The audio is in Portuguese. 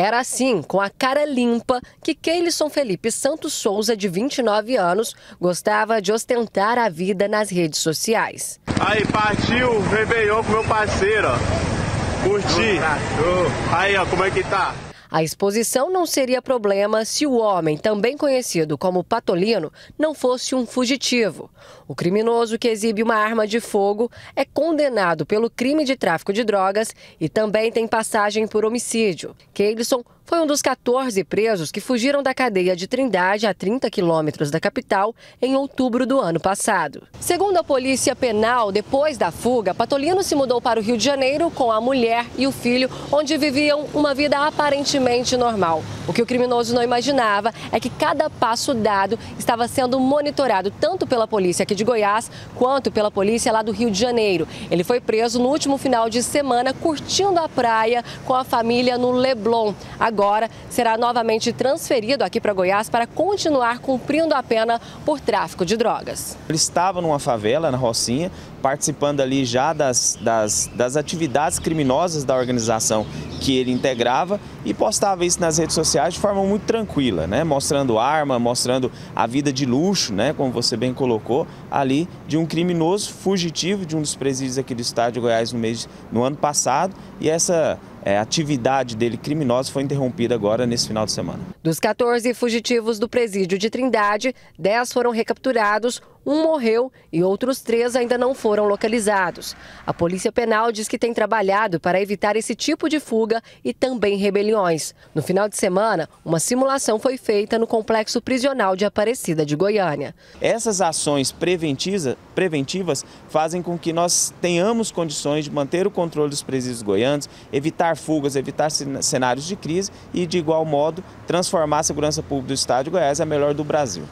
Era assim, com a cara limpa, que Keilson Felipe Santos Souza, de 29 anos, gostava de ostentar a vida nas redes sociais. Aí, partiu o Réveillon com meu parceiro, ó. Curti. Aí, ó, como é que tá? A exposição não seria problema se o homem, também conhecido como Patolino, não fosse um fugitivo. O criminoso que exibe uma arma de fogo é condenado pelo crime de tráfico de drogas e também tem passagem por homicídio. Keilson foi um dos 14 presos que fugiram da cadeia de Trindade, a 30 quilômetros da capital, em outubro do ano passado. Segundo a Polícia Penal, depois da fuga, Patolino se mudou para o Rio de Janeiro com a mulher e o filho, onde viviam uma vida aparentemente normal. O que o criminoso não imaginava é que cada passo dado estava sendo monitorado tanto pela polícia aqui de Goiás quanto pela polícia lá do Rio de Janeiro. Ele foi preso no último final de semana curtindo a praia com a família no Leblon. Agora será novamente transferido aqui para Goiás para continuar cumprindo a pena por tráfico de drogas. Ele estava numa favela, na Rocinha, participando ali já das atividades criminosas da organização que ele integrava e postava isso nas redes sociais de forma muito tranquila, né? Mostrando arma, mostrando a vida de luxo, né? Como você bem colocou, ali de um criminoso fugitivo de um dos presídios aqui do estado de Goiás no ano passado, e essa atividade dele criminosa foi interrompida agora nesse final de semana. Dos 14 fugitivos do presídio de Trindade, 10 foram recapturados, um morreu e outros 3 ainda não foram localizados. A Polícia Penal diz que tem trabalhado para evitar esse tipo de fuga e também rebeliões. No final de semana, uma simulação foi feita no complexo prisional de Aparecida de Goiânia. Essas ações preventivas fazem com que nós tenhamos condições de manter o controle dos presídios goianos, evitar fugas, evitar cenários de crise e, de igual modo, transformar a segurança pública do estado de Goiás a melhor do Brasil.